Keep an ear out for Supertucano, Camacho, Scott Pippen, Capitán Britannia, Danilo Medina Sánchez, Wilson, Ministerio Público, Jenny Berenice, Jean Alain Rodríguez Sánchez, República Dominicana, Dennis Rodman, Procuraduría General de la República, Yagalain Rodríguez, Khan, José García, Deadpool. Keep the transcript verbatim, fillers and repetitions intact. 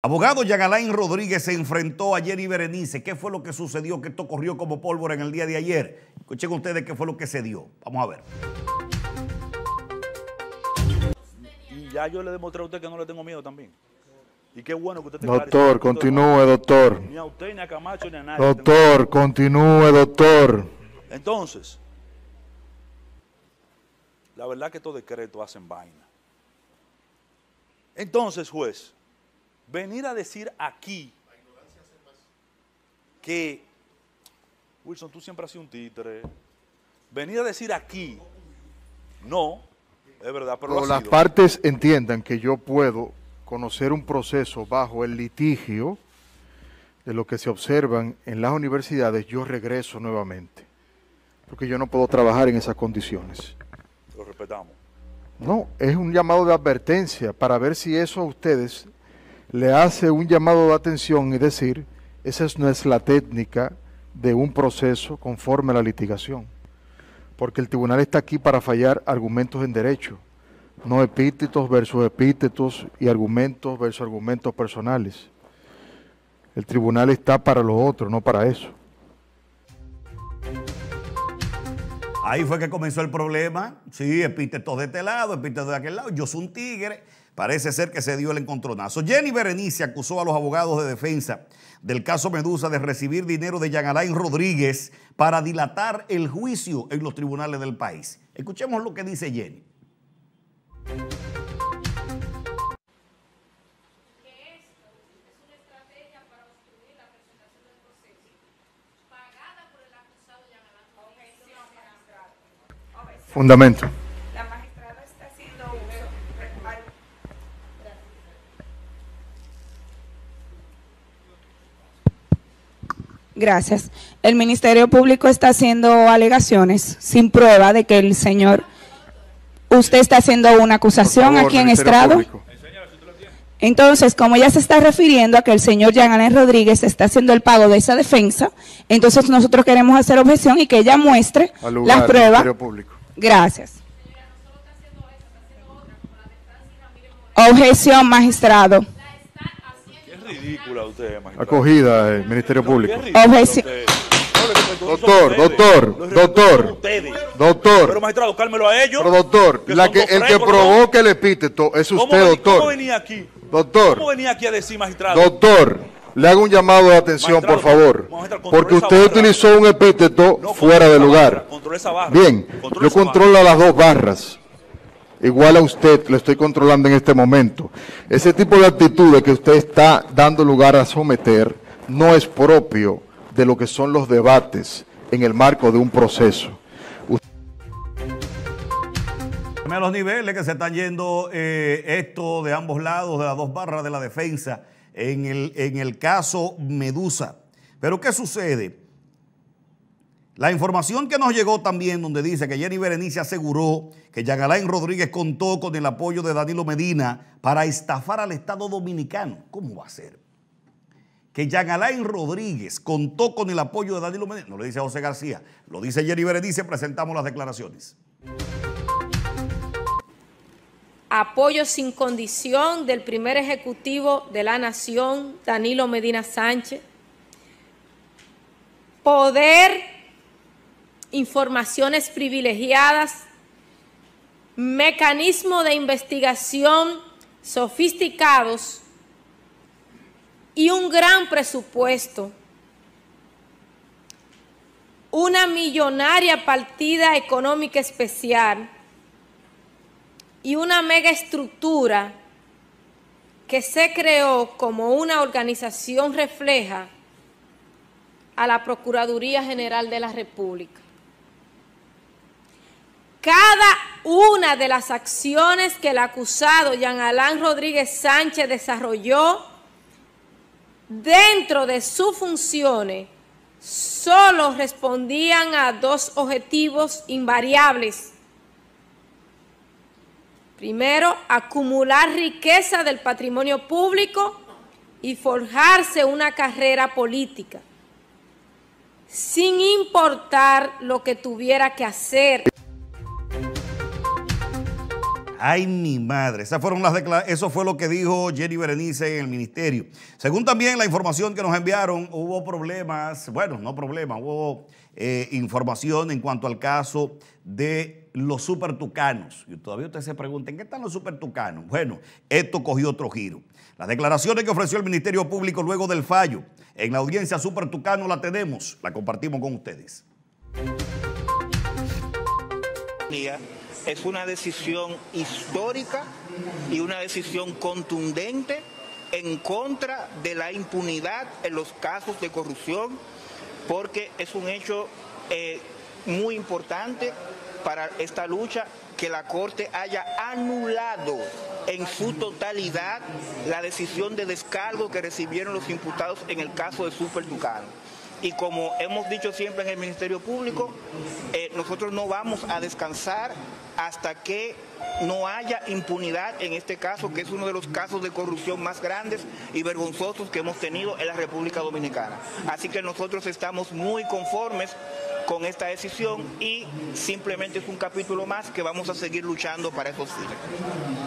Abogado Yagalain Rodríguez se enfrentó ayer y Berenice. ¿Qué fue lo que sucedió? Que esto corrió como pólvora en el día de ayer. Escuchen ustedes qué fue lo que se dio. Vamos a ver. Y ya yo le demostré a usted que no le tengo miedo también. Y qué bueno que usted tenga... Doctor, continúe, doctor. Ni a usted, ni a Camacho, ni a nadie. Doctor, continúe, doctor. Entonces, la verdad es que estos decretos hacen vaina. Entonces, juez, venir a decir aquí que, Wilson, tú siempre has sido un títere. Venir a decir aquí, no, es verdad, pero, pero lo las sido. Partes entiendan que yo puedo conocer un proceso bajo el litigio de lo que se observan en las universidades, yo regreso nuevamente, porque yo no puedo trabajar en esas condiciones. Lo respetamos. No, es un llamado de advertencia para ver si eso a ustedes le hace un llamado de atención y decir, esa no es la técnica de un proceso conforme a la litigación, porque el tribunal está aquí para fallar argumentos en derecho, no epítetos versus epítetos y argumentos versus argumentos personales. El tribunal está para lo otro, no para eso. Ahí fue que comenzó el problema. Sí, epítetos de este lado, epítetos de aquel lado. Yo soy un tigre. Parece ser que se dio el encontronazo. Jenny Berenice acusó a los abogados de defensa del caso Medusa de recibir dinero de Jean Alain Rodríguez para dilatar el juicio en los tribunales del país. Escuchemos lo que dice Jenny. Fundamento. La magistrada está haciendo uso. Gracias. El Ministerio Público está haciendo alegaciones sin prueba de que el señor... Usted está haciendo una acusación favor, aquí en estrado. Entonces, como ya se está refiriendo a que el señor Jean Alain Rodríguez está haciendo el pago de esa defensa, entonces nosotros queremos hacer objeción y que ella muestre las pruebas. Gracias. Objeción, magistrado. Qué ridícula usted, magistrado. Acogida el Ministerio Público. Objeción. Doctor, doctor, doctor, doctor. Pero magistrado, cálmelo a ellos. Pero doctor, la que, el que provoca el epíteto es usted, doctor. ¿Cómo venía aquí? Doctor. ¿Cómo venía aquí a decir, magistrado? Doctor, le hago un llamado de atención, por favor. Porque usted utilizó un epíteto fuera de lugar. Bien, yo controlo las dos barras. Igual a usted, lo estoy controlando en este momento. Ese tipo de actitudes que usted está dando lugar a someter no es propio de lo que son los debates en el marco de un proceso. A los niveles que se están yendo eh, esto de ambos lados, de las dos barras de la defensa, en el, en el caso Medusa. Pero ¿qué sucede? La información que nos llegó también, donde dice que Jenny Berenice aseguró que Jean Alain Rodríguez contó con el apoyo de Danilo Medina para estafar al Estado Dominicano. ¿Cómo va a ser? Que Jean Alain Rodríguez contó con el apoyo de Danilo Medina. No lo dice José García, lo dice Jenny Berenice. Presentamos las declaraciones. Apoyo sin condición del primer ejecutivo de la nación, Danilo Medina Sánchez. Poder, informaciones privilegiadas, mecanismo de investigación sofisticados y un gran presupuesto, una millonaria partida económica especial y una mega estructura que se creó como una organización refleja a la Procuraduría General de la República. Cada una de las acciones que el acusado Jean Alain Rodríguez Sánchez desarrolló dentro de sus funciones, solo respondían a dos objetivos invariables. Primero, acumular riqueza del patrimonio público y forjarse una carrera política, sin importar lo que tuviera que hacer. Ay, mi madre. Esas fueron las declaraciones. Eso fue lo que dijo Jenny Berenice en el ministerio. Según también la información que nos enviaron, hubo problemas, bueno, no problemas, hubo eh, información en cuanto al caso de los supertucanos. Y todavía ustedes se preguntan, ¿qué están los supertucanos? Bueno, esto cogió otro giro. Las declaraciones que ofreció el Ministerio Público luego del fallo en la audiencia Supertucano la tenemos, la compartimos con ustedes. Es una decisión histórica y una decisión contundente en contra de la impunidad en los casos de corrupción, porque es un hecho eh, muy importante para esta lucha que la Corte haya anulado en su totalidad la decisión de descargo que recibieron los imputados en el caso de Supertucano. Y como hemos dicho siempre en el Ministerio Público, eh, nosotros no vamos a descansar hasta que no haya impunidad en este caso, que es uno de los casos de corrupción más grandes y vergonzosos que hemos tenido en la República Dominicana. Así que nosotros estamos muy conformes con esta decisión y simplemente es un capítulo más que vamos a seguir luchando para esos fines.